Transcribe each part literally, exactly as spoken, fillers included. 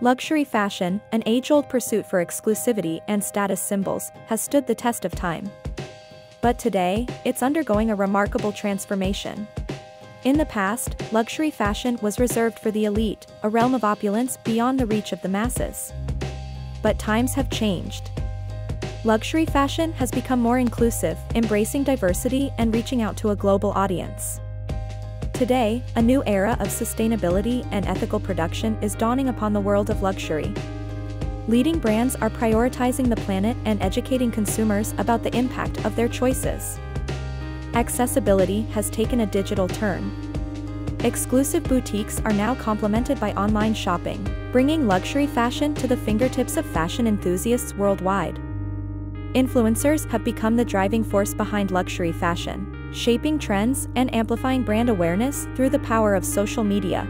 Luxury fashion, an age-old pursuit for exclusivity and status symbols, has stood the test of time. But today, it's undergoing a remarkable transformation. In the past, luxury fashion was reserved for the elite, a realm of opulence beyond the reach of the masses. But times have changed. Luxury fashion has become more inclusive, embracing diversity and reaching out to a global audience. Today, a new era of sustainability and ethical production is dawning upon the world of luxury. Leading brands are prioritizing the planet and educating consumers about the impact of their choices. Accessibility has taken a digital turn. Exclusive boutiques are now complemented by online shopping, bringing luxury fashion to the fingertips of fashion enthusiasts worldwide. Influencers have become the driving force behind luxury fashion, shaping trends and amplifying brand awareness through the power of social media.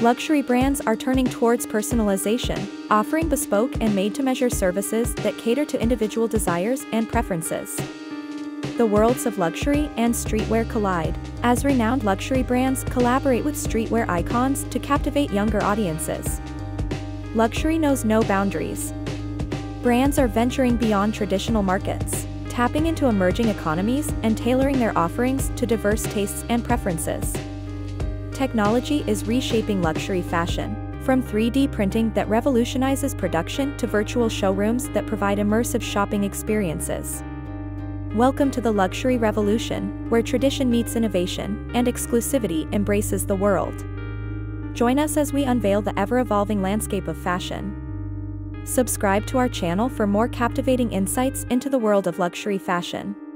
Luxury brands are turning towards personalization, offering bespoke and made-to-measure services that cater to individual desires and preferences. The worlds of luxury and streetwear collide, as renowned luxury brands collaborate with streetwear icons to captivate younger audiences. Luxury knows no boundaries. Brands are venturing beyond traditional markets, tapping into emerging economies and tailoring their offerings to diverse tastes and preferences. Technology is reshaping luxury fashion, from three D printing that revolutionizes production to virtual showrooms that provide immersive shopping experiences. Welcome to the luxury revolution, where tradition meets innovation and exclusivity embraces the world. Join us as we unveil the ever-evolving landscape of fashion. Subscribe to our channel for more captivating insights into the world of luxury fashion.